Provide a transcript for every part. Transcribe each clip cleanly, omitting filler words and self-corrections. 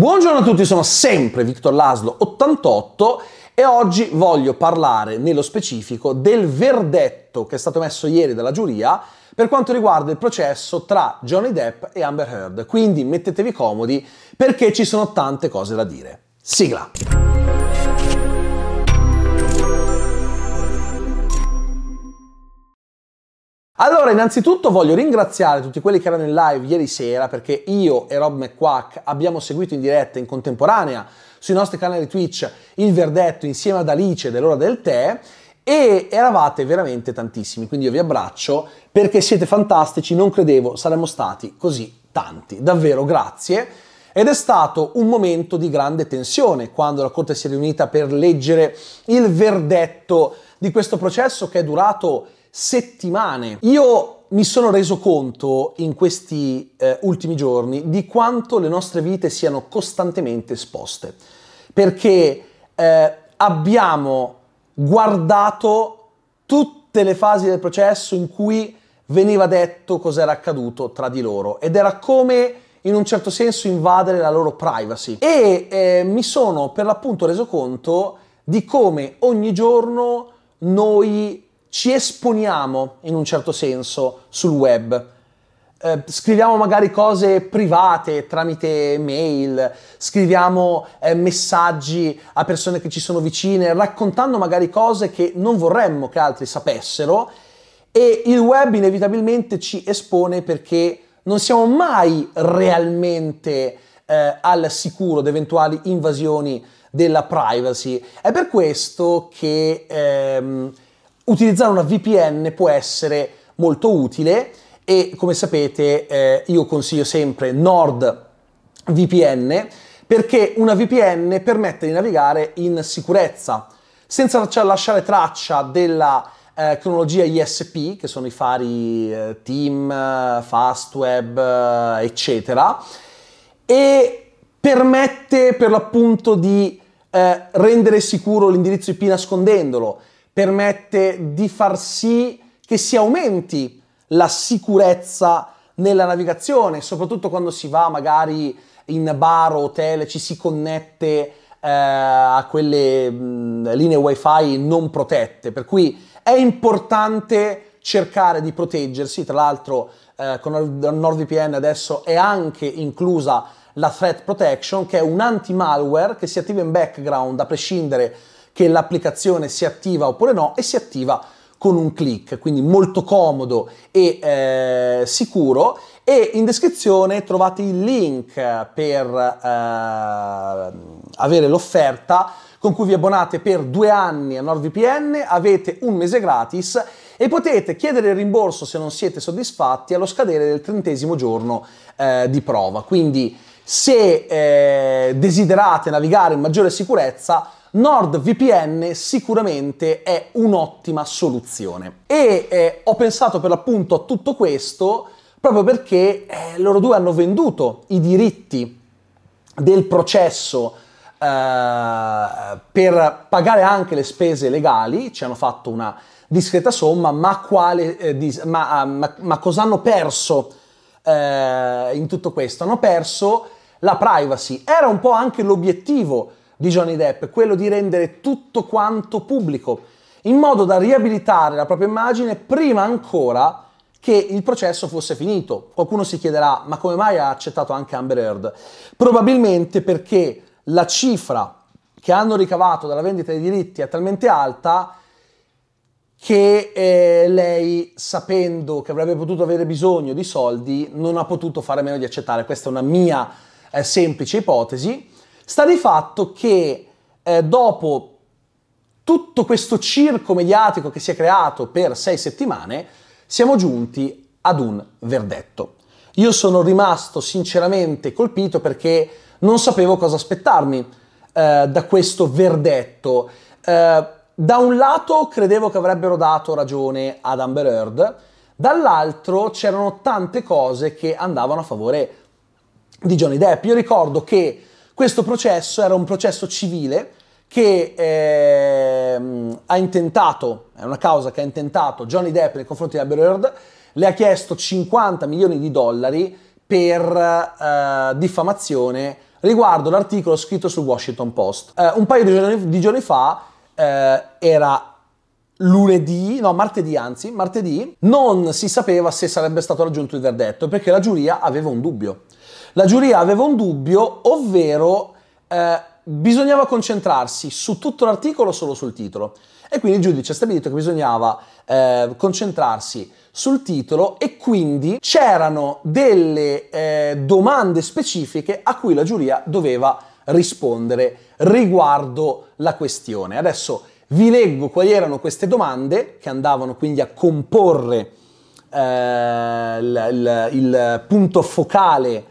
Buongiorno a tutti, sono sempre victorlaszlo88 e oggi voglio parlare nello specifico del verdetto che è stato emesso ieri dalla giuria per quanto riguarda il processo tra Johnny Depp e Amber Heard. Quindi mettetevi comodi perché ci sono tante cose da dire. Sigla! Allora, innanzitutto voglio ringraziare tutti quelli che erano in live ieri sera perché io e Rob McQuack abbiamo seguito in diretta in contemporanea sui nostri canali Twitch il verdetto insieme ad Alice dell'ora del tè e eravate veramente tantissimi, quindi io vi abbraccio perché siete fantastici, non credevo saremmo stati così tanti, davvero grazie. Ed è stato un momento di grande tensione quando la Corte si è riunita per leggere il verdetto di questo processo che è durato settimane. Io mi sono reso conto in questi ultimi giorni di quanto le nostre vite siano costantemente esposte, perché abbiamo guardato tutte le fasi del processo in cui veniva detto cos'era accaduto tra di loro ed era come in un certo senso invadere la loro privacy e mi sono per l'appunto reso conto di come ogni giorno noi ci esponiamo in un certo senso sul web, scriviamo magari cose private tramite mail, scriviamo messaggi a persone che ci sono vicine, raccontando magari cose che non vorremmo che altri sapessero e il web inevitabilmente ci espone perché non siamo mai realmente al sicuro da eventuali invasioni della privacy. È per questo che utilizzare una VPN può essere molto utile e come sapete io consiglio sempre NordVPN perché una VPN permette di navigare in sicurezza senza lasciare traccia della cronologia ISP che sono i fari Team, Fastweb eccetera e permette per l'appunto di rendere sicuro l'indirizzo IP nascondendolo. Permette di far sì che si aumenti la sicurezza nella navigazione, soprattutto quando si va magari in bar o hotel, ci si connette a quelle linee wifi non protette, per cui è importante cercare di proteggersi. Tra l'altro con NordVPN adesso è anche inclusa la Threat Protection, che è un anti-malware che si attiva in background a prescindere che l'applicazione si attiva oppure no e si attiva con un click, quindi molto comodo e sicuro. E in descrizione trovate il link per avere l'offerta con cui vi abbonate per 2 anni a NordVPN, avete 1 mese gratis e potete chiedere il rimborso se non siete soddisfatti allo scadere del 30° giorno di prova. Quindi se desiderate navigare in maggiore sicurezza, NordVPN sicuramente è un'ottima soluzione e ho pensato per l'appunto a tutto questo proprio perché loro due hanno venduto i diritti del processo per pagare anche le spese legali, ci hanno fatto una discreta somma, ma cosa hanno perso in tutto questo? Hanno perso la privacy, era un po' anche l'obiettivo di Johnny Depp, quello di rendere tutto quanto pubblico, in modo da riabilitare la propria immagine prima ancora che il processo fosse finito. Qualcuno si chiederà, ma come mai ha accettato anche Amber Heard? Probabilmente perché la cifra che hanno ricavato dalla vendita dei diritti è talmente alta che lei, sapendo che avrebbe potuto avere bisogno di soldi, non ha potuto fare a meno di accettare. Questa è una mia semplice ipotesi. Sta di fatto che dopo tutto questo circo mediatico che si è creato per 6 settimane, siamo giunti ad un verdetto. Io sono rimasto sinceramente colpito perché non sapevo cosa aspettarmi da questo verdetto. Da un lato credevo che avrebbero dato ragione ad Amber Heard, dall'altro c'erano tante cose che andavano a favore di Johnny Depp. Io ricordo che questo processo era un processo civile che è una causa che ha intentato Johnny Depp nei confronti di Amber Heard, le ha chiesto 50 milioni di dollari per diffamazione riguardo l'articolo scritto sul Washington Post. Un paio di giorni fa, era lunedì, no, martedì, anzi, martedì, non si sapeva se sarebbe stato raggiunto il verdetto, perché la giuria aveva un dubbio. La giuria aveva un dubbio, ovvero bisognava concentrarsi su tutto l'articolo o solo sul titolo. E quindi il giudice ha stabilito che bisognava concentrarsi sul titolo, e quindi c'erano delle domande specifiche a cui la giuria doveva rispondere riguardo la questione. Adesso vi leggo quali erano queste domande che andavano quindi a comporre il punto focale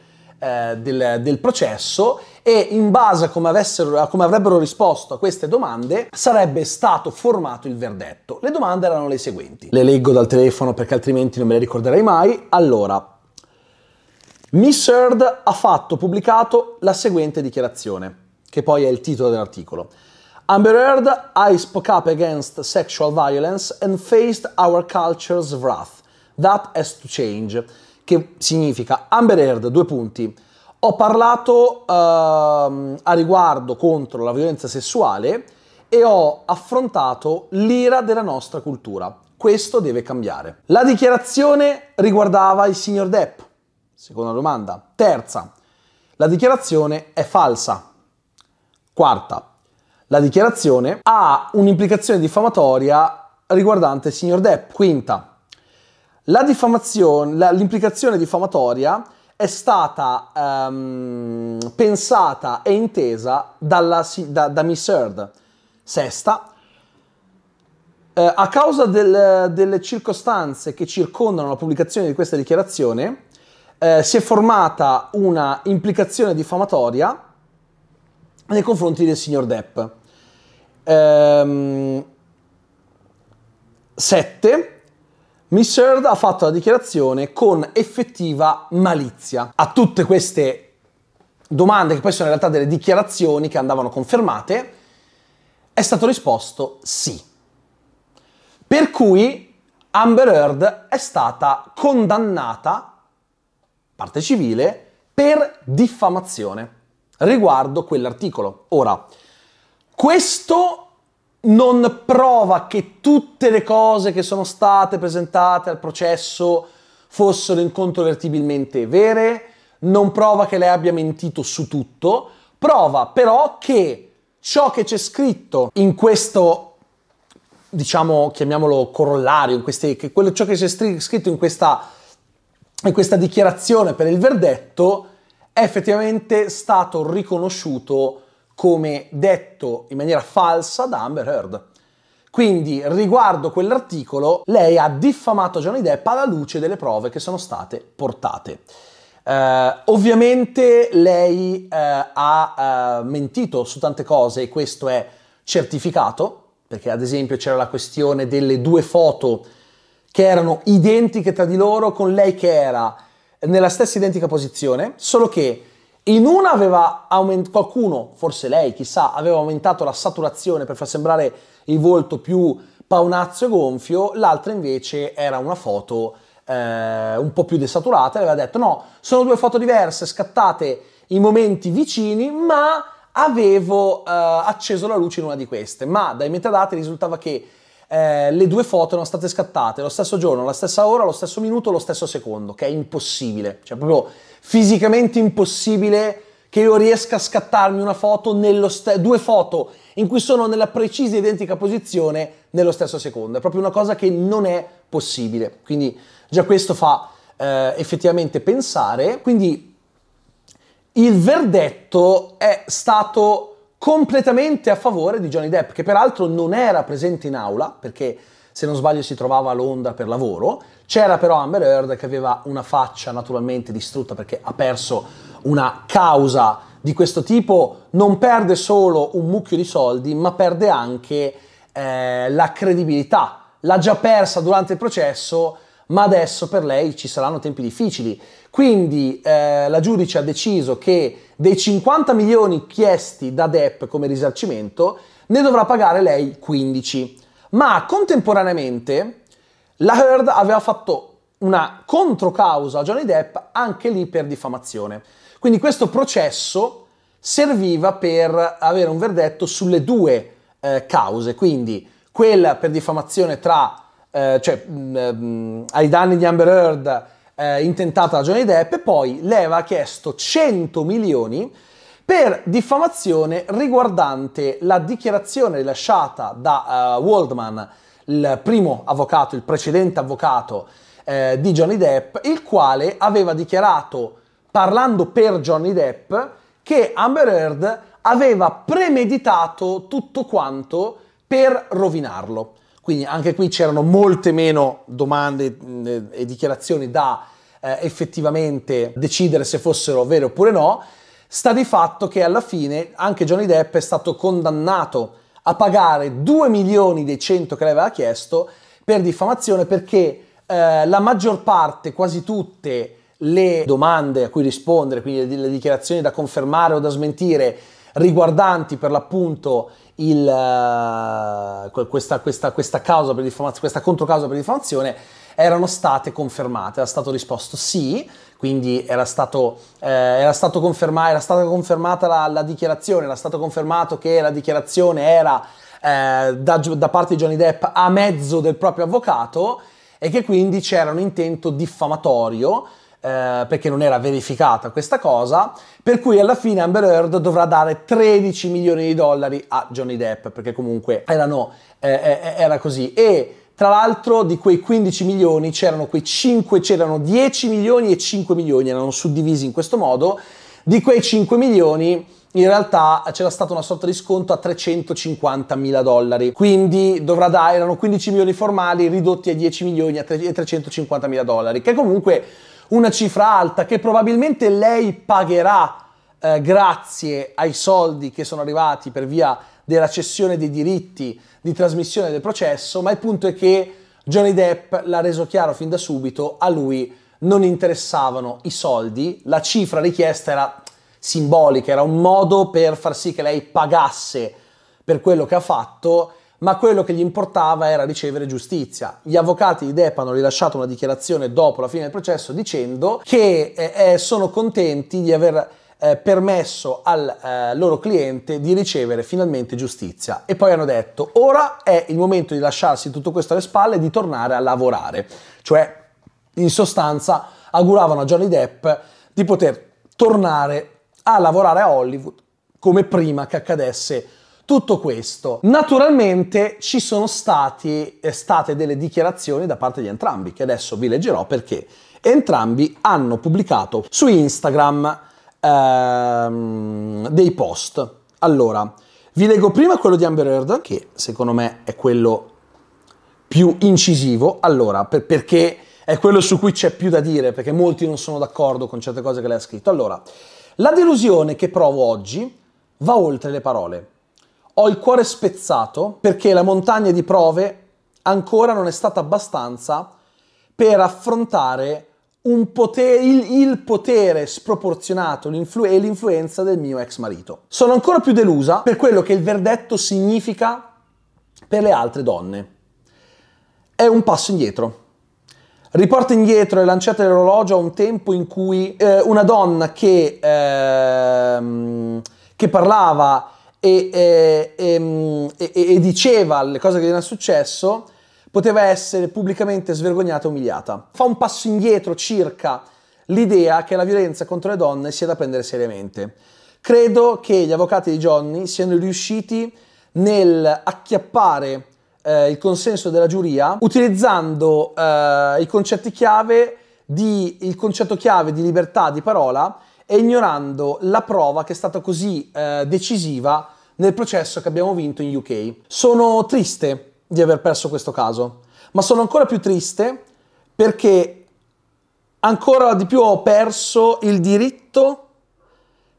del processo, e in base a come avrebbero risposto a queste domande sarebbe stato formato il verdetto. Le domande erano le seguenti. Le leggo dal telefono perché altrimenti non me le ricorderei mai. Allora, Miss Heard ha pubblicato la seguente dichiarazione, che poi è il titolo dell'articolo. Amber Heard, I spoke up against sexual violence and faced our culture's wrath. That has to change. Che significa Amber Heard, due punti, ho parlato a riguardo contro la violenza sessuale e ho affrontato l'ira della nostra cultura. Questo deve cambiare. La dichiarazione riguardava il signor Depp. Seconda domanda. Terza, la dichiarazione è falsa. Quarta, la dichiarazione ha un'implicazione diffamatoria riguardante il signor Depp. Quinta, l'implicazione diffamatoria è stata pensata e intesa da Miss Heard. Sesta, a causa delle circostanze che circondano la pubblicazione di questa dichiarazione, si è formata una implicazione diffamatoria nei confronti del signor Depp. 7. Miss Heard ha fatto la dichiarazione con effettiva malizia. A tutte queste domande, che poi sono in realtà delle dichiarazioni che andavano confermate, è stato risposto sì. Per cui Amber Heard è stata condannata, parte civile, per diffamazione riguardo quell'articolo. Ora, questo non prova che tutte le cose che sono state presentate al processo fossero incontrovertibilmente vere, non prova che lei abbia mentito su tutto, prova però che ciò che c'è scritto in questo, diciamo, chiamiamolo corollario, ciò che c'è scritto in questa dichiarazione per il verdetto è effettivamente stato riconosciuto come detto in maniera falsa da Amber Heard. Quindi, riguardo quell'articolo, lei ha diffamato Johnny Depp alla luce delle prove che sono state portate. Ovviamente lei ha mentito su tante cose, e questo è certificato, perché ad esempio c'era la questione delle due foto che erano identiche tra di loro, con lei che era nella stessa identica posizione, solo che in una aveva qualcuno, forse lei, chissà, aveva aumentato la saturazione per far sembrare il volto più paonazzo e gonfio, l'altra invece era una foto un po' più desaturata, e aveva detto no, sono due foto diverse, scattate in momenti vicini, ma avevo acceso la luce in una di queste, ma dai metadati risultava che le due foto erano state scattate lo stesso giorno, la stessa ora, lo stesso minuto, lo stesso secondo, che è impossibile, cioè proprio fisicamente impossibile che io riesca a scattarmi una foto, due foto in cui sono nella precisa identica posizione nello stesso secondo, è proprio una cosa che non è possibile, quindi già questo fa effettivamente pensare. Quindi il verdetto è stato completamente a favore di Johnny Depp, che peraltro non era presente in aula, perché se non sbaglio si trovava a Londra per lavoro. C'era però Amber Heard, che aveva una faccia naturalmente distrutta perché ha perso una causa di questo tipo. Non perde solo un mucchio di soldi, ma perde anche la credibilità. L'ha già persa durante il processo, ma adesso per lei ci saranno tempi difficili. Quindi la giudice ha deciso che dei 50 milioni chiesti da Depp come risarcimento ne dovrà pagare lei 15. Ma contemporaneamente la Heard aveva fatto una controcausa a Johnny Depp anche lì per diffamazione. Quindi questo processo serviva per avere un verdetto sulle due cause, quindi quella per diffamazione tra, ai danni di Amber Heard intentata da Johnny Depp, e poi lei aveva chiesto 100 milioni per diffamazione riguardante la dichiarazione rilasciata da Waldman, il primo avvocato, il precedente avvocato di Johnny Depp, il quale aveva dichiarato, parlando per Johnny Depp, che Amber Heard aveva premeditato tutto quanto per rovinarlo. Quindi anche qui c'erano molte meno domande e dichiarazioni da effettivamente decidere se fossero vere oppure no. Sta di fatto che alla fine anche Johnny Depp è stato condannato a pagare 2 milioni dei 100 che le aveva chiesto per diffamazione, perché la maggior parte, quasi tutte le domande a cui rispondere, quindi le dichiarazioni da confermare o da smentire riguardanti per l'appunto questa causa per diffamazione, questa controcausa per diffamazione, erano state confermate, era stato risposto sì, quindi era stata confermata la dichiarazione, era stato confermato che la dichiarazione era da parte di Johnny Depp a mezzo del proprio avvocato, e che quindi c'era un intento diffamatorio, perché non era verificata questa cosa, per cui alla fine Amber Heard dovrà dare 13 milioni di dollari a Johnny Depp, perché comunque era così. E tra l'altro di quei 15 milioni c'erano quei 5, c'erano 10 milioni e 5 milioni, erano suddivisi in questo modo. Di quei 5 milioni in realtà c'era stata una sorta di sconto a 350.000 dollari, quindi dovrà dare, erano 15 milioni formali ridotti a 10 milioni e 350.000 dollari, che comunque una cifra alta che probabilmente lei pagherà grazie ai soldi che sono arrivati per via della cessione dei diritti di trasmissione del processo, ma il punto è che Johnny Depp l'ha reso chiaro fin da subito, a lui non interessavano i soldi, la cifra richiesta era simbolica, era un modo per far sì che lei pagasse per quello che ha fatto, ma quello che gli importava era ricevere giustizia. Gli avvocati di Depp hanno rilasciato una dichiarazione dopo la fine del processo dicendo che sono contenti di aver permesso al loro cliente di ricevere finalmente giustizia, e poi hanno detto ora è il momento di lasciarsi tutto questo alle spalle e di tornare a lavorare, cioè in sostanza auguravano a Johnny Depp di poter tornare a lavorare a Hollywood come prima che accadesse tutto questo. Naturalmente ci sono state delle dichiarazioni da parte di entrambi, che adesso vi leggerò, perché entrambi hanno pubblicato su Instagram dei post. Allora, vi leggo prima quello di Amber Heard, che secondo me è quello più incisivo, allora, perché è quello su cui c'è più da dire, perché molti non sono d'accordo con certe cose che lei ha scritto. Allora, la delusione che provo oggi va oltre le parole. Ho il cuore spezzato perché la montagna di prove ancora non è stata abbastanza per affrontare il potere sproporzionato e l'influenza del mio ex marito. Sono ancora più delusa per quello che il verdetto significa per le altre donne. È un passo indietro. Riporta indietro e lanciate l'orologio a un tempo in cui una donna che parlava e diceva le cose che gli era successo poteva essere pubblicamente svergognata e umiliata. Fa un passo indietro circa l'idea che la violenza contro le donne sia da prendere seriamente. Credo che gli avvocati di Johnny siano riusciti nel acchiappare il consenso della giuria utilizzando il concetto chiave di libertà di parola e ignorando la prova che è stata così decisiva nel processo che abbiamo vinto in UK. Sono triste di aver perso questo caso, ma sono ancora più triste perché ancora di più ho perso il diritto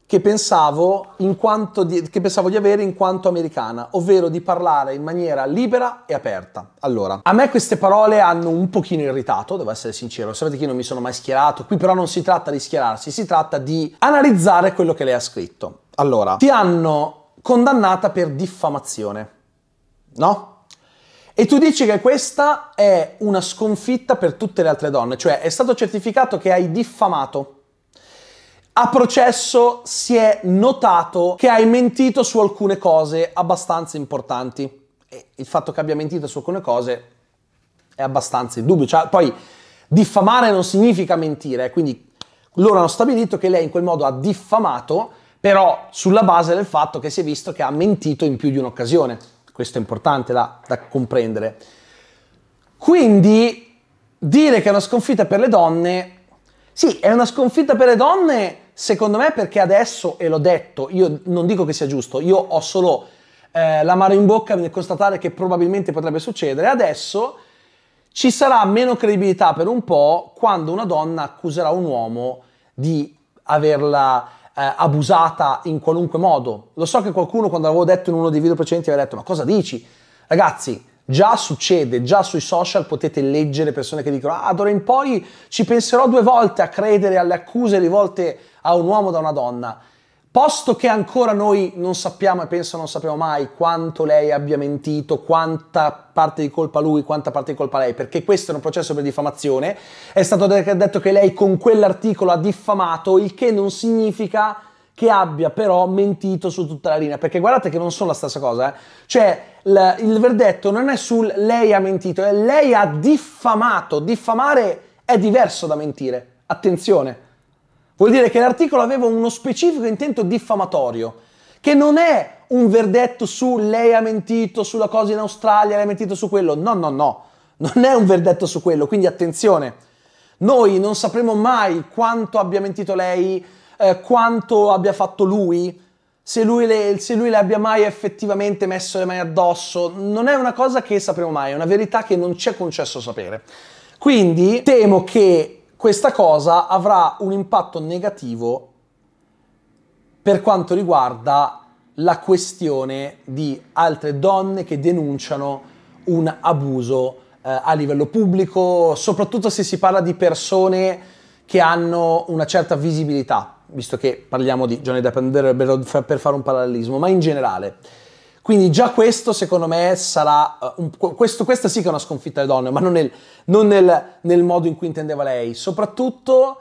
che pensavo di avere in quanto americana, ovvero di parlare in maniera libera e aperta. Allora, a me queste parole hanno un pochino irritato, devo essere sincero, sapete che io non mi sono mai schierato, qui però non si tratta di schierarsi, si tratta di analizzare quello che lei ha scritto. Allora, ti hanno condannata per diffamazione, no? E tu dici che questa è una sconfitta per tutte le altre donne, cioè è stato certificato che hai diffamato. A processo si è notato che hai mentito su alcune cose abbastanza importanti. E il fatto che abbia mentito su alcune cose è abbastanza in dubbio. Cioè, poi diffamare non significa mentire, quindi loro hanno stabilito che lei in quel modo ha diffamato, però sulla base del fatto che si è visto che ha mentito in più di un'occasione. Questo è importante da comprendere. Quindi dire che è una sconfitta per le donne... Sì, è una sconfitta per le donne, secondo me, perché adesso, e l'ho detto, io non dico che sia giusto, io ho solo l'amaro in bocca nel constatare che probabilmente potrebbe succedere. Adesso ci sarà meno credibilità per un po' quando una donna accuserà un uomo di averla abusata in qualunque modo. Lo so che qualcuno, quando l'avevo detto in uno dei video precedenti, aveva detto: ma cosa dici? Ragazzi, già succede, già sui social potete leggere persone che dicono: ah, d'ora in poi ci penserò due volte a credere alle accuse rivolte a un uomo da una donna. Posto che ancora noi non sappiamo, e penso non sappiamo mai, quanto lei abbia mentito, quanta parte di colpa lui, quanta parte di colpa lei, perché questo è un processo per diffamazione. È stato detto che lei con quell'articolo ha diffamato, il che non significa che abbia però mentito su tutta la linea, perché guardate che non sono la stessa cosa, eh? Cioè il verdetto non è sul lei ha mentito, è lei ha diffamato. Diffamare è diverso da mentire, attenzione. Vuol dire che l'articolo aveva uno specifico intento diffamatorio, che non è un verdetto su lei ha mentito sulla cosa in Australia, lei ha mentito su quello. No, no, no, non è un verdetto su quello, quindi attenzione. Noi non sapremo mai quanto abbia mentito lei, quanto abbia fatto lui, se lui le abbia mai effettivamente messo le mani addosso. Non è una cosa che sapremo mai, è una verità che non ci è concesso sapere. Quindi temo che questa cosa avrà un impatto negativo per quanto riguarda la questione di altre donne che denunciano un abuso a livello pubblico, soprattutto se si parla di persone che hanno una certa visibilità, visto che parliamo di Johnny Depp per fare un parallelismo, ma in generale. Quindi già questo, secondo me, sarà... Questa sì che è una sconfitta alle donne, ma non nel modo in cui intendeva lei. Soprattutto,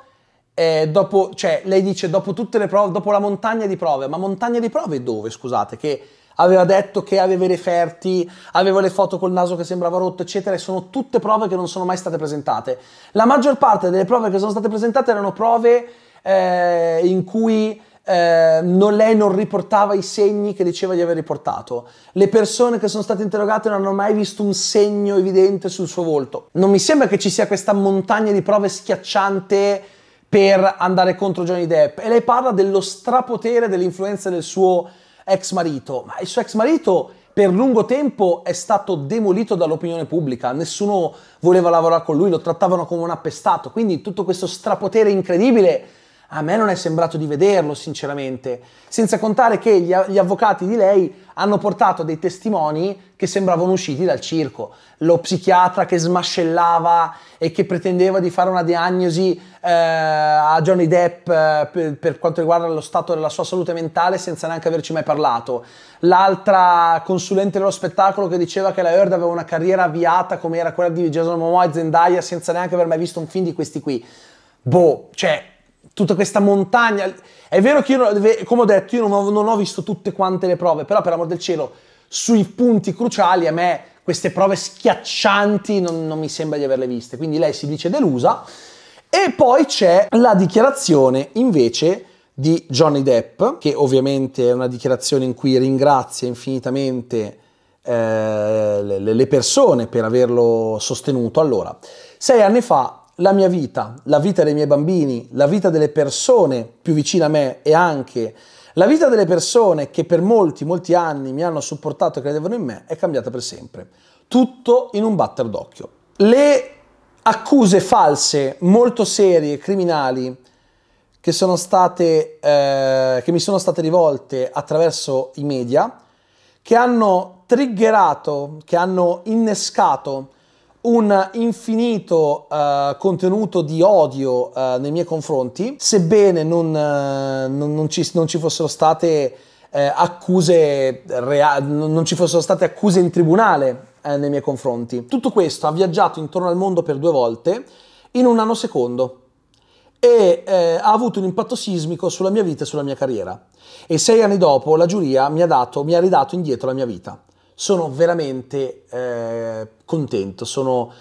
dopo, cioè, lei dice, dopo tutte le prove, dopo la montagna di prove. Ma montagna di prove dove, scusate? Che aveva detto che aveva i referti, aveva le foto col naso che sembrava rotto, eccetera. E sono tutte prove che non sono mai state presentate. La maggior parte delle prove che sono state presentate erano prove in cui... lei non riportava i segni che diceva di aver riportato. Le persone che sono state interrogate non hanno mai visto un segno evidente sul suo volto. Non mi sembra che ci sia questa montagna di prove schiacciante per andare contro Johnny Depp. E lei parla dello strapotere dell'influenza del suo ex marito, ma il suo ex marito per lungo tempo è stato demolito dall'opinione pubblica, nessuno voleva lavorare con lui, lo trattavano come un appestato, quindi tutto questo strapotere incredibile a me non è sembrato di vederlo, sinceramente. Senza contare che gli avvocati di lei hanno portato dei testimoni che sembravano usciti dal circo. Lo psichiatra che smascellava e che pretendeva di fare una diagnosi a Johnny Depp per quanto riguarda lo stato della sua salute mentale senza neanche averci mai parlato. L'altra consulente dello spettacolo che diceva che la Heard aveva una carriera avviata come era quella di Jason Momoa e Zendaya senza neanche aver mai visto un film di questi qui. Boh, cioè... tutta questa montagna, è vero che io, come ho detto, io non ho visto tutte quante le prove, però per amor del cielo, sui punti cruciali a me queste prove schiaccianti non mi sembra di averle viste, quindi lei si dice delusa. E poi c'è la dichiarazione invece di Johnny Depp, che ovviamente è una dichiarazione in cui ringrazia infinitamente le persone per averlo sostenuto. Allora, 6 anni fa la mia vita, la vita dei miei bambini, la vita delle persone più vicine a me e anche la vita delle persone che per molti anni mi hanno supportato e credevano in me è cambiata per sempre. Tutto in un batter d'occhio. Le accuse false, molto serie, criminali, che mi sono state rivolte attraverso i media, che hanno triggerato, che hanno innescato un infinito contenuto di odio nei miei confronti, sebbene non ci fossero state accuse reali, non ci fossero state accuse in tribunale nei miei confronti. Tutto questo ha viaggiato intorno al mondo per 2 volte in un nanosecondo e ha avuto un impatto sismico sulla mia vita e sulla mia carriera. E 6 anni dopo la giuria mi ha ridato indietro la mia vita. Sono veramente contento, sono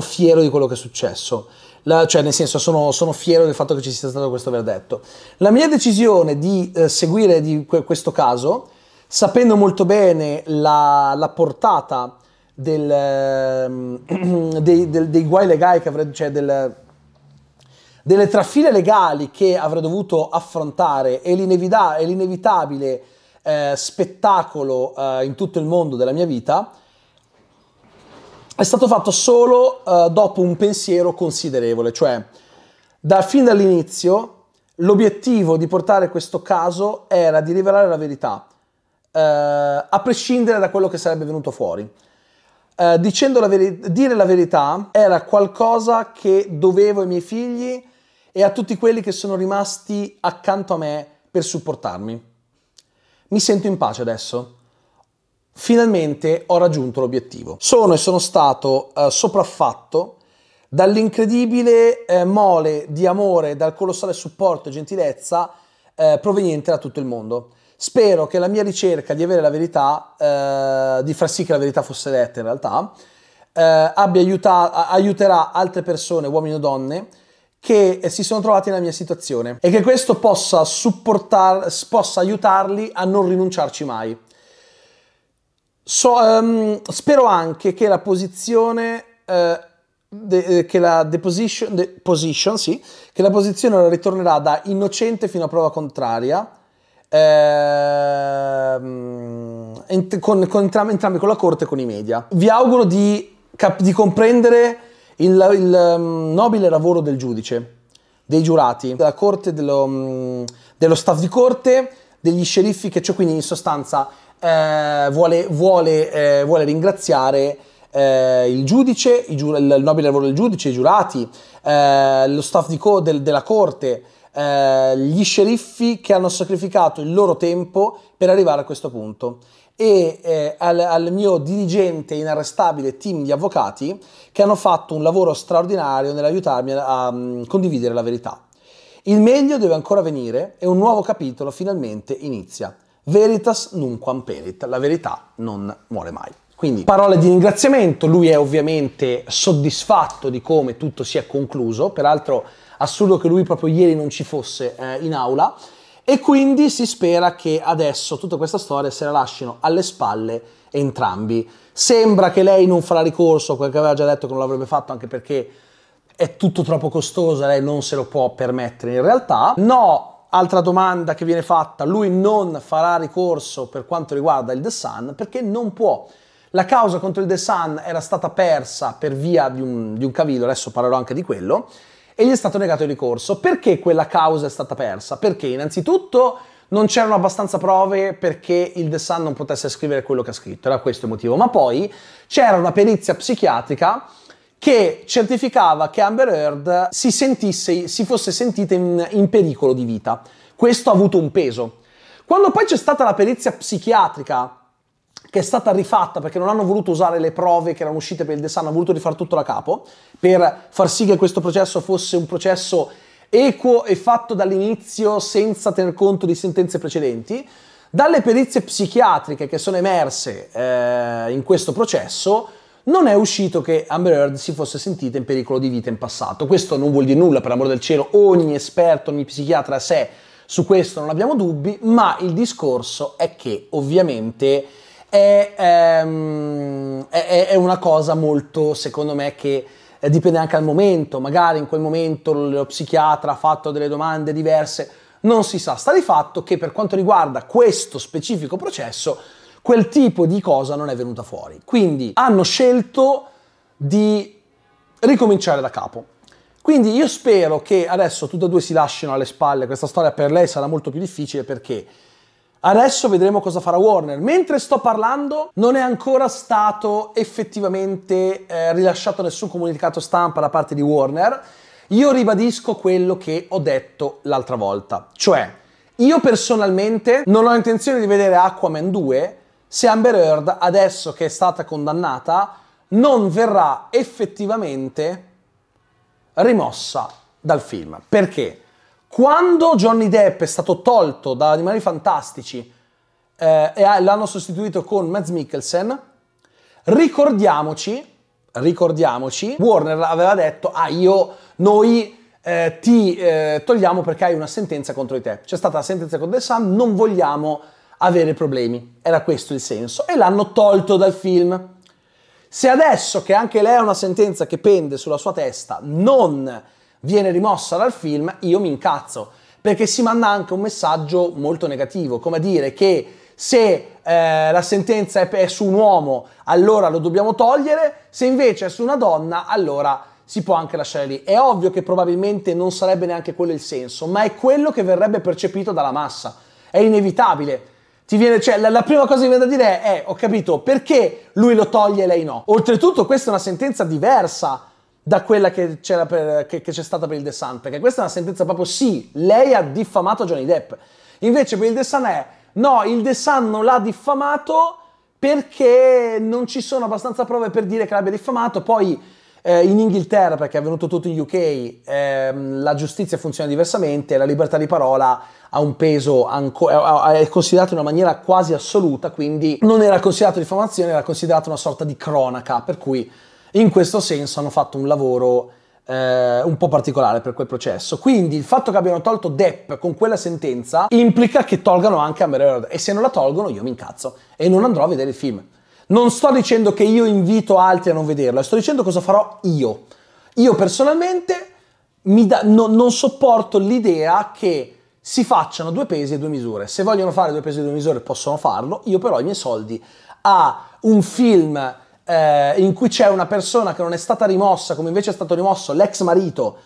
fiero di quello che è successo. Cioè, nel senso, sono fiero del fatto che ci sia stato questo verdetto. La mia decisione di seguire questo caso, sapendo molto bene la portata dei guai legali che avrei, cioè delle trafile legali che avrei dovuto affrontare, e l'inevitabile spettacolo in tutto il mondo della mia vita, è stato fatto solo dopo un pensiero considerevole. Cioè, fin dall'inizio l'obiettivo di portare questo caso era di rivelare la verità, a prescindere da quello che sarebbe venuto fuori. Dire la verità era qualcosa che dovevo ai miei figli e a tutti quelli che sono rimasti accanto a me per supportarmi. Mi sento in pace adesso. Finalmente ho raggiunto l'obiettivo. Sono e sono stato sopraffatto dall'incredibile mole di amore, dal colossale supporto e gentilezza proveniente da tutto il mondo. Spero che la mia ricerca di avere la verità, di far sì che la verità fosse detta in realtà, aiuterà altre persone, uomini o donne, che si sono trovati nella mia situazione, e che questo possa aiutarli a non rinunciarci mai. Spero anche che la posizione, che la posizione ritornerà da innocente fino a prova contraria, entrambi con la corte e con i media. Vi auguro di comprendere il nobile lavoro del giudice, dei giurati, della corte, dello staff di corte, degli sceriffi, che cioè, quindi in sostanza vuole ringraziare il giudice, il nobile lavoro del giudice, i giurati, lo staff della corte, gli sceriffi che hanno sacrificato il loro tempo per arrivare a questo punto, e al mio dirigente inarrestabile team di avvocati che hanno fatto un lavoro straordinario nell'aiutarmi a condividere la verità. Il meglio deve ancora venire e un nuovo capitolo finalmente inizia. Veritas nunquam perit, la verità non muore mai. Quindi parole di ringraziamento, lui è ovviamente soddisfatto di come tutto si è concluso, peraltro assurdo che lui proprio ieri non ci fosse in aula, e quindi si spera che adesso tutta questa storia se la lasciano alle spalle entrambi. Sembra che lei non farà ricorso, quel che aveva già detto che non l'avrebbe fatto, anche perché è tutto troppo costoso, lei non se lo può permettere in realtà. No, altra domanda che viene fatta, lui non farà ricorso per quanto riguarda il The Sun, perché non può. La causa contro il The Sun era stata persa per via di un cavillo, adesso parlerò anche di quello, e gli è stato negato il ricorso. Perché quella causa è stata persa? Perché innanzitutto non c'erano abbastanza prove perché il The Sun non potesse scrivere quello che ha scritto, era questo il motivo, ma poi c'era una perizia psichiatrica che certificava che Amber Heard si fosse sentita in pericolo di vita. Questo ha avuto un peso. Quando poi c'è stata la perizia psichiatrica, che è stata rifatta perché non hanno voluto usare le prove che erano uscite per il The Sun, hanno voluto rifare tutto da capo per far sì che questo processo fosse un processo equo e fatto dall'inizio senza tener conto di sentenze precedenti. Dalle perizie psichiatriche che sono emerse in questo processo non è uscito che Amber Heard si fosse sentita in pericolo di vita in passato. Questo non vuol dire nulla, per l'amor del cielo, ogni esperto, ogni psichiatra a sé, su questo non abbiamo dubbi, ma il discorso è che ovviamente è una cosa molto, secondo me, che dipende anche dal momento. Magari in quel momento lo psichiatra ha fatto delle domande diverse, non si sa. Sta di fatto che per quanto riguarda questo specifico processo quel tipo di cosa non è venuta fuori, quindi hanno scelto di ricominciare da capo. Quindi io spero che adesso tutte e due si lasciano alle spalle questa storia. Per lei sarà molto più difficile perché adesso vedremo cosa farà Warner. Mentre sto parlando non è ancora stato effettivamente rilasciato nessun comunicato stampa da parte di Warner. Io ribadisco quello che ho detto l'altra volta, cioè io personalmente non ho intenzione di vedere Aquaman 2 se Amber Heard, adesso che è stata condannata, non verrà effettivamente rimossa dal film. Perché? Quando Johnny Depp è stato tolto da Animali Fantastici e l'hanno sostituito con Mads Mikkelsen, ricordiamoci, Warner aveva detto, noi ti togliamo perché hai una sentenza contro di te. C'è stata la sentenza contro The Sun, non vogliamo avere problemi. Era questo il senso. E l'hanno tolto dal film. Se adesso, che anche lei ha una sentenza che pende sulla sua testa, non viene rimossa dal film, io mi incazzo. Perché si manda anche un messaggio molto negativo, come a dire che se la sentenza è su un uomo, allora lo dobbiamo togliere, se invece è su una donna, allora si può anche lasciare lì. È ovvio che probabilmente non sarebbe neanche quello il senso, ma è quello che verrebbe percepito dalla massa. È inevitabile. Ti viene, cioè, la prima cosa che viene da dire è, ho capito, perché lui lo toglie e lei no? Oltretutto questa è una sentenza diversa da quella che c'è stata per il The Sun, perché questa è una sentenza proprio sì, lei ha diffamato Johnny Depp. Invece per il The Sun è, no, il The Sun non l'ha diffamato perché non ci sono abbastanza prove per dire che l'abbia diffamato, poi in Inghilterra, perché è avvenuto tutto in UK, la giustizia funziona diversamente, la libertà di parola ha un peso, è considerato in una maniera quasi assoluta, quindi non era considerato diffamazione, era considerato una sorta di cronaca, per cui in questo senso hanno fatto un lavoro un po' particolare per quel processo. Quindi il fatto che abbiano tolto Depp con quella sentenza implica che tolgano anche Amber Heard, e se non la tolgono io mi incazzo e non andrò a vedere il film. Non sto dicendo che io invito altri a non vederlo, sto dicendo cosa farò io. Io personalmente non sopporto l'idea che si facciano due pesi e due misure. Se vogliono fare due pesi e due misure possono farlo, io però i miei soldi a un film in cui c'è una persona che non è stata rimossa, come invece è stato rimosso l'ex marito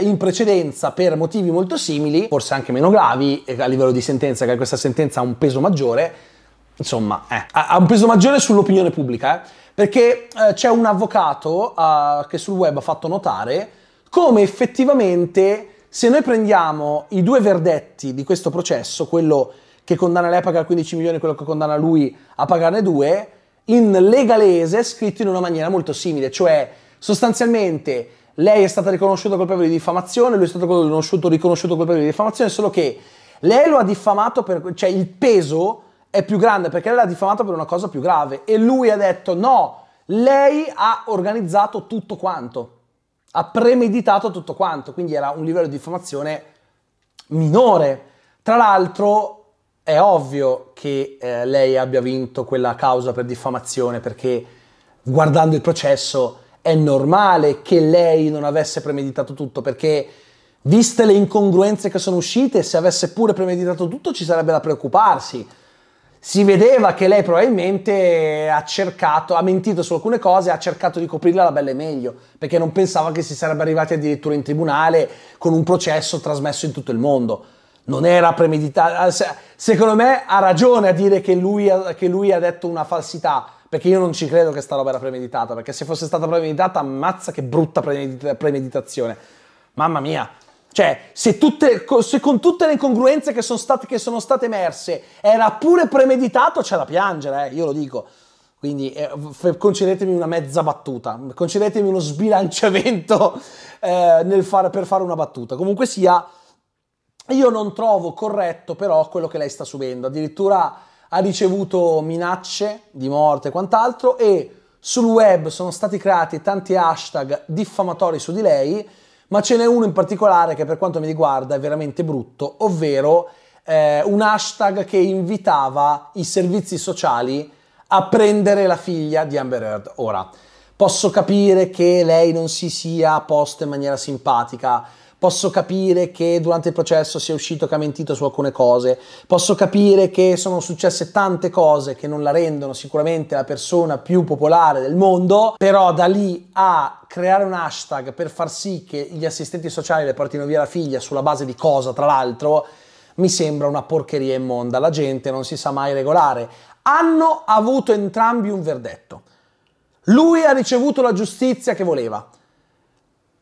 in precedenza per motivi molto simili, forse anche meno gravi a livello di sentenza, che questa sentenza ha un peso maggiore, insomma, ha un peso maggiore sull'opinione pubblica, perché c'è un avvocato che sul web ha fatto notare come effettivamente, se noi prendiamo i due verdetti di questo processo, quello che condanna lei a pagare 15 milioni e quello che condanna lui a pagarne 2, in legalese è scritto in una maniera molto simile, cioè sostanzialmente lei è stata riconosciuta colpevole di diffamazione, lui è stato riconosciuto colpevole di diffamazione, solo che lei lo ha diffamato, cioè il peso è più grande perché lei l'ha diffamato per una cosa più grave e lui ha detto no, lei ha organizzato tutto quanto. Ha premeditato tutto quanto, quindi era un livello di diffamazione minore. Tra l'altro è ovvio che lei abbia vinto quella causa per diffamazione, perché guardando il processo è normale che lei non avesse premeditato tutto, perché viste le incongruenze che sono uscite, se avesse pure premeditato tutto ci sarebbe da preoccuparsi. Si vedeva che lei probabilmente ha mentito su alcune cose, ha cercato di coprirla alla belle meglio, perché non pensava che si sarebbe arrivati addirittura in tribunale con un processo trasmesso in tutto il mondo. Non era premeditato. Secondo me ha ragione a dire che lui ha detto una falsità, perché io non ci credo che sta roba era premeditata, perché se fosse stata premeditata, ammazza che brutta premeditazione. Mamma mia! Cioè, se con tutte le incongruenze che sono state emerse era pure premeditato, c'è da piangere, io lo dico. Quindi concedetemi una mezza battuta, concedetemi uno sbilanciamento per fare una battuta. Comunque sia, io non trovo corretto però quello che lei sta subendo. Addirittura ha ricevuto minacce di morte e quant'altro, e sul web sono stati creati tanti hashtag diffamatori su di lei, ma ce n'è uno in particolare che per quanto mi riguarda è veramente brutto, ovvero un hashtag che invitava i servizi sociali a prendere la figlia di Amber Heard. Ora, posso capire che lei non si sia posta in maniera simpatica, posso capire che durante il processo sia uscito che ha mentito su alcune cose, posso capire che sono successe tante cose che non la rendono sicuramente la persona più popolare del mondo, però da lì a creare un hashtag per far sì che gli assistenti sociali le portino via la figlia sulla base di cosa, tra l'altro, mi sembra una porcheria immonda. La gente non si sa mai regolare. Hanno avuto entrambi un verdetto. Lui ha ricevuto la giustizia che voleva.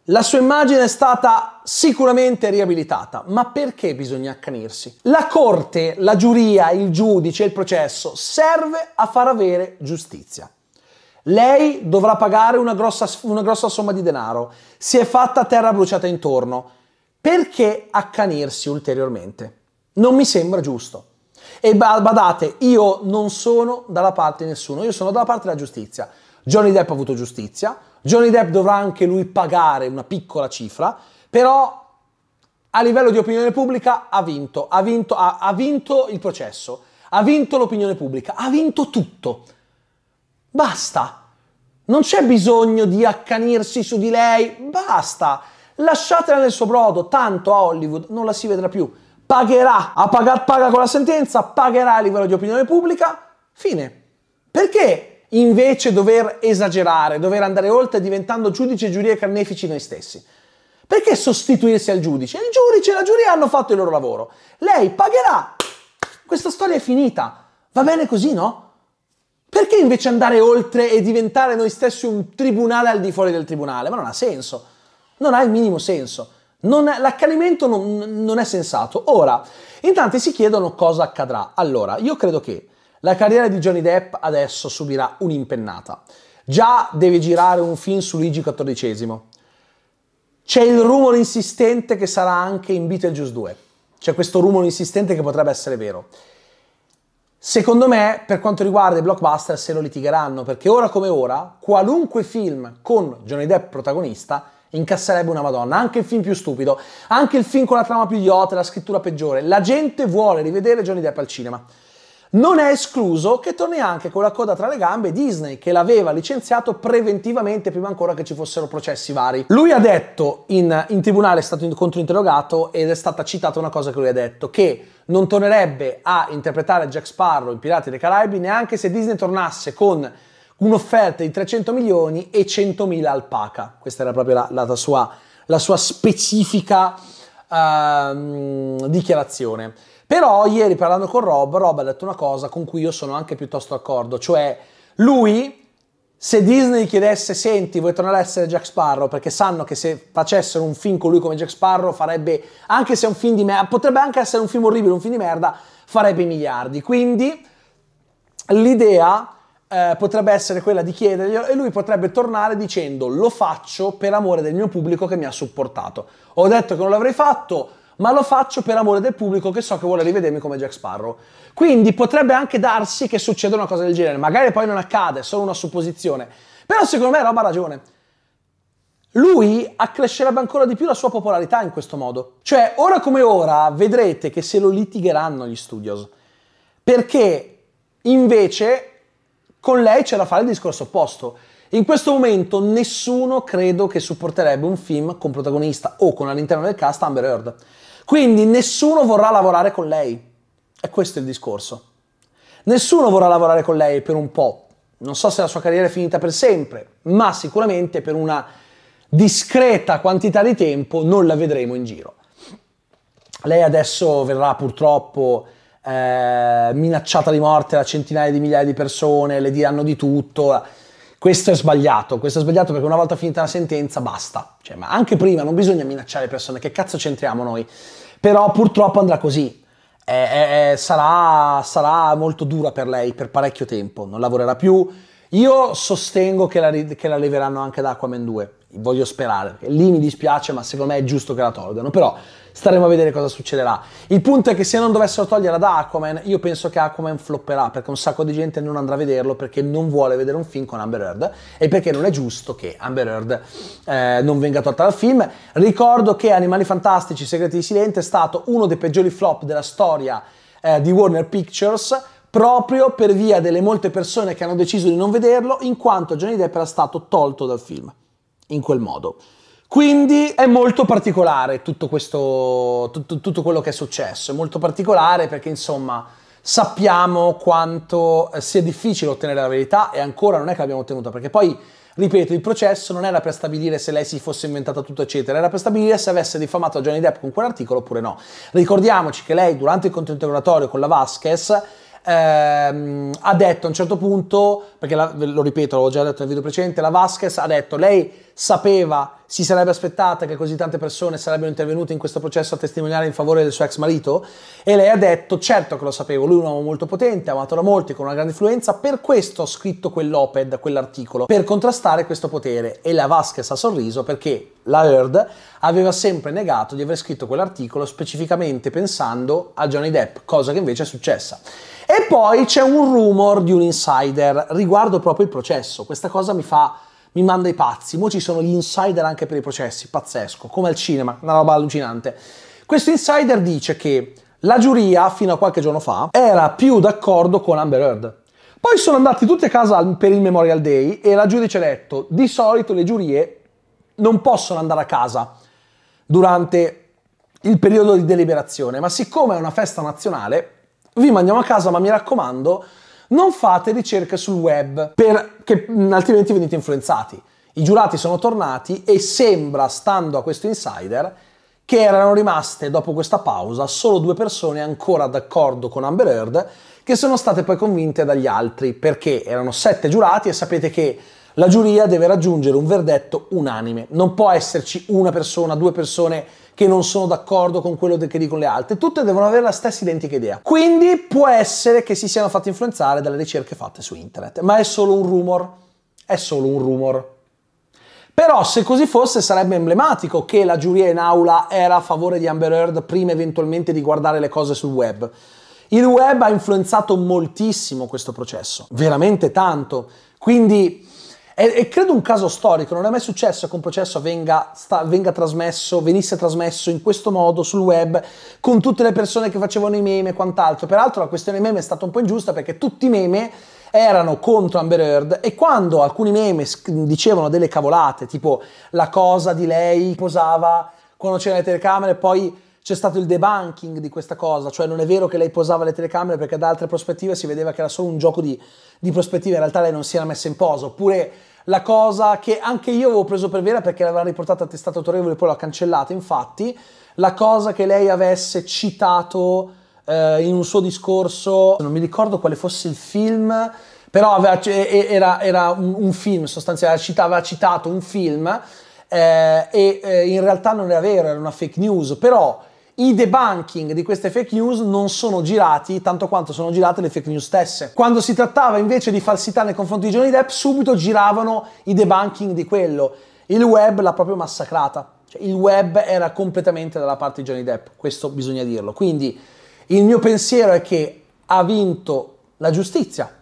La sua immagine è stata sicuramente riabilitata. Ma perché bisogna accanirsi? La corte, la giuria, il giudice, il processo serve a far avere giustizia. Lei dovrà pagare una grossa somma di denaro, si è fatta terra bruciata intorno, Perché accanirsi ulteriormente? Non mi sembra giusto. E badate, io non sono dalla parte di nessuno, io sono dalla parte della giustizia. Johnny Depp ha avuto giustizia, Johnny Depp dovrà anche lui pagare una piccola cifra, però a livello di opinione pubblica ha vinto il processo, ha vinto l'opinione pubblica, ha vinto tutto. Basta. Non c'è bisogno di accanirsi su di lei, basta. Lasciatela nel suo brodo, tanto a Hollywood non la si vedrà più. Pagherà, a pagar paga con la sentenza, pagherà a livello di opinione pubblica, fine. Perché invece dover esagerare, dover andare oltre diventando giudice, giuria e carnefici noi stessi? Perché sostituirsi al giudice? Il giudice e la giuria hanno fatto il loro lavoro. Lei pagherà, questa storia è finita, va bene così, no? Perché invece andare oltre e diventare noi stessi un tribunale al di fuori del tribunale? Ma non ha senso, non ha il minimo senso. L'accanimento non è sensato. Ora, in tanti si chiedono cosa accadrà. Allora, io credo che la carriera di Johnny Depp adesso subirà un'impennata. Già deve girare un film su Luigi XIV. C'è il rumore insistente che sarà anche in Beetlejuice 2. C'è questo rumore insistente che potrebbe essere vero. Secondo me, per quanto riguarda i blockbuster, se lo litigheranno, perché ora come ora, qualunque film con Johnny Depp protagonista incasserebbe una madonna, anche il film più stupido, anche il film con la trama più idiota, la scrittura peggiore. La gente vuole rivedere Johnny Depp al cinema. Non è escluso che torni anche con la coda tra le gambe Disney, che l'aveva licenziato preventivamente prima ancora che ci fossero processi vari. Lui ha detto, in tribunale è stato controinterrogato ed è stata citata una cosa che lui ha detto, che non tornerebbe a interpretare Jack Sparrow in Pirati dei Caraibi neanche se Disney tornasse con un'offerta di 300 milioni e 100.000 alpaca. Questa era proprio la sua specifica dichiarazione. Però ieri parlando con Rob ha detto una cosa con cui io sono anche piuttosto d'accordo, cioè lui, se Disney chiedesse, senti, vuoi tornare a essere Jack Sparrow, perché sanno che se facessero un film con lui come Jack Sparrow farebbe, anche se è un film di merda, potrebbe anche essere un film orribile, un film di merda, farebbe miliardi. Quindi l'idea potrebbe essere quella di chiederglielo e lui potrebbe tornare dicendo lo faccio per amore del mio pubblico che mi ha supportato. Ho detto che non l'avrei fatto, ma lo faccio per amore del pubblico che so che vuole rivedermi come Jack Sparrow. Quindi potrebbe anche darsi che succeda una cosa del genere, magari poi non accade, è solo una supposizione. Però secondo me Rob ha ragione. Lui accrescerebbe ancora di più la sua popolarità in questo modo. Cioè, ora come ora vedrete che se lo litigheranno gli studios. Perché invece con lei c'è da fare il discorso opposto. In questo momento nessuno credo che supporterebbe un film con protagonista o con all'interno del cast Amber Heard. Quindi nessuno vorrà lavorare con lei. E questo è il discorso. Nessuno vorrà lavorare con lei per un po'. Non so se la sua carriera è finita per sempre, ma sicuramente per una discreta quantità di tempo non la vedremo in giro. Lei adesso verrà purtroppo minacciata di morte da centinaia di migliaia di persone, le diranno di tutto. Questo è sbagliato perché una volta finita la sentenza basta. Cioè, ma anche prima non bisogna minacciare le persone, che cazzo c'entriamo noi? Però purtroppo andrà così, sarà molto dura per lei per parecchio tempo, non lavorerà più. Io sostengo che la leveranno anche da Aquaman 2, voglio sperare, lì mi dispiace ma secondo me è giusto che la tolgano, però staremo a vedere cosa succederà. Il punto è che se non dovessero toglierla da Aquaman, io penso che Aquaman flopperà, perché un sacco di gente non andrà a vederlo perché non vuole vedere un film con Amber Heard e perché non è giusto che Amber Heard non venga tolta dal film. Ricordo che Animali Fantastici, Segreti di Silente è stato uno dei peggiori flop della storia di Warner Pictures, proprio per via delle molte persone che hanno deciso di non vederlo, in quanto Johnny Depp era stato tolto dal film in quel modo. Quindi è molto particolare tutto quello che è successo, è molto particolare perché insomma sappiamo quanto sia difficile ottenere la verità e ancora non è che l'abbiamo ottenuta, perché poi, ripeto, il processo non era per stabilire se lei si fosse inventata tutto eccetera, era per stabilire se avesse diffamato Johnny Depp con quell'articolo oppure no. Ricordiamoci che lei durante il controinterrogatorio con la Vasquez ha detto a un certo punto, perché lo ripeto, l'ho già detto nel video precedente, la Vasquez ha detto lei sapeva, si sarebbe aspettata che così tante persone sarebbero intervenute in questo processo a testimoniare in favore del suo ex marito? E lei ha detto, certo che lo sapevo, lui è un uomo molto potente, amato da molti, con una grande influenza, per questo ho scritto quell'oped, quell'articolo, per contrastare questo potere. E la Vasquez ha sorriso perché la Heard aveva sempre negato di aver scritto quell'articolo specificamente pensando a Johnny Depp, cosa che invece è successa. E poi c'è un rumor di un insider riguardo proprio il processo. Questa cosa mi manda i pazzi. Mo ci sono gli insider anche per i processi, pazzesco, come al cinema, una roba allucinante. Questo insider dice che la giuria, fino a qualche giorno fa, era più d'accordo con Amber Heard. Poi sono andati tutti a casa per il Memorial Day e la giudice ha detto, di solito le giurie non possono andare a casa durante il periodo di deliberazione, ma siccome è una festa nazionale, vi mandiamo a casa, ma mi raccomando, non fate ricerche sul web, perché altrimenti venite influenzati. I giurati sono tornati e sembra, stando a questo insider, che erano rimaste, dopo questa pausa, solo due persone ancora d'accordo con Amber Heard, che sono state poi convinte dagli altri, perché erano 7 giurati e sapete che la giuria deve raggiungere un verdetto unanime. Non può esserci una persona, due persone che non sono d'accordo con quello che dicono le altre. Tutte devono avere la stessa identica idea. Quindi può essere che si siano fatti influenzare dalle ricerche fatte su internet. Ma è solo un rumor. È solo un rumor. Però se così fosse sarebbe emblematico che la giuria in aula era a favore di Amber Heard prima eventualmente di guardare le cose sul web. Il web ha influenzato moltissimo questo processo. Veramente tanto. Quindi... E credo un caso storico, non è mai successo che un processo venisse trasmesso in questo modo sul web, con tutte le persone che facevano i meme e quant'altro. Peraltro la questione meme è stata un po' ingiusta perché tutti i meme erano contro Amber Heard e quando alcuni meme dicevano delle cavolate, tipo la cosa di lei posava quando c'erano le telecamere, poi c'è stato il debunking di questa cosa, cioè non è vero che lei posava le telecamere perché da altre prospettive si vedeva che era solo un gioco di prospettive, in realtà lei non si era messa in posa, oppure la cosa che anche io avevo preso per vera perché l'aveva riportata a testato autorevole e poi l'ha cancellata, infatti, la cosa che lei avesse citato in un suo discorso, non mi ricordo quale fosse il film, però era un film sostanzialmente, aveva citato un film e in realtà non era vero, era una fake news, però i debunking di queste fake news non sono girati tanto quanto sono girate le fake news stesse. Quando si trattava invece di falsità nei confronti di Johnny Depp, subito giravano i debunking di quello. Il web l'ha proprio massacrata. Cioè, il web era completamente dalla parte di Johnny Depp, questo bisogna dirlo. Quindi il mio pensiero è che ha vinto la giustizia.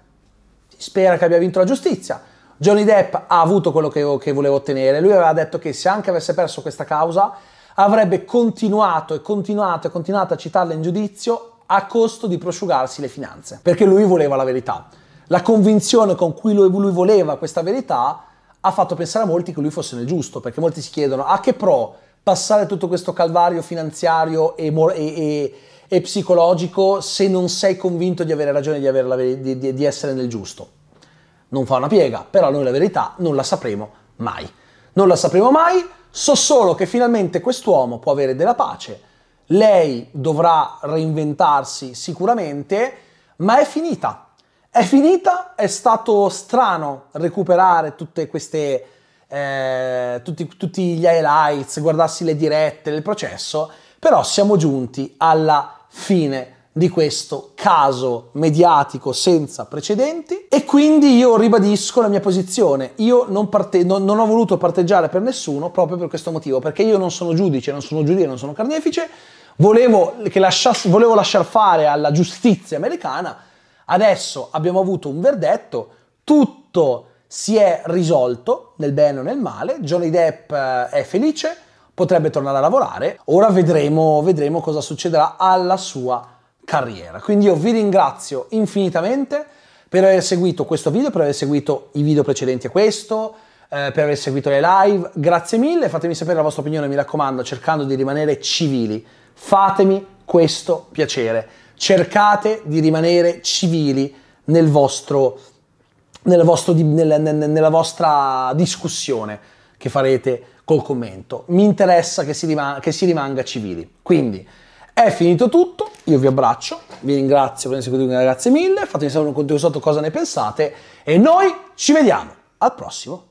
Si spera che abbia vinto la giustizia. Johnny Depp ha avuto quello che voleva ottenere. Lui aveva detto che se anche avesse perso questa causa avrebbe continuato a citarla in giudizio a costo di prosciugarsi le finanze, perché lui voleva la verità. La convinzione con cui lui voleva questa verità ha fatto pensare a molti che lui fosse nel giusto, perché molti si chiedono a che pro passare tutto questo calvario finanziario e psicologico se non sei convinto di avere ragione, di essere nel giusto. Non fa una piega, però noi la verità non la sapremo mai. Non la sapremo mai. So solo che finalmente quest'uomo può avere della pace, lei dovrà reinventarsi sicuramente, ma è finita. È finita, è stato strano recuperare tutte queste, tutti gli highlights, guardarsi le dirette del processo, però siamo giunti alla fine di questo caso mediatico senza precedenti e quindi io ribadisco la mia posizione. Io non ho voluto parteggiare per nessuno proprio per questo motivo, perché io non sono giudice, non sono giuria, non sono carnefice, volevo lasciar fare alla giustizia americana. Adesso abbiamo avuto un verdetto, tutto si è risolto nel bene o nel male, Johnny Depp è felice, potrebbe tornare a lavorare, ora vedremo cosa succederà alla sua carriera. Quindi io vi ringrazio infinitamente per aver seguito questo video, per aver seguito i video precedenti a questo, per aver seguito le live. Grazie mille, fatemi sapere la vostra opinione, mi raccomando, cercando di rimanere civili. Fatemi questo piacere. Cercate di rimanere civili nella vostra discussione che farete col commento. Mi interessa che si rimanga civili. Quindi è finito tutto, io vi abbraccio, vi ringrazio per aver seguito, grazie mille, fatemi sapere un commento sotto cosa ne pensate e noi ci vediamo al prossimo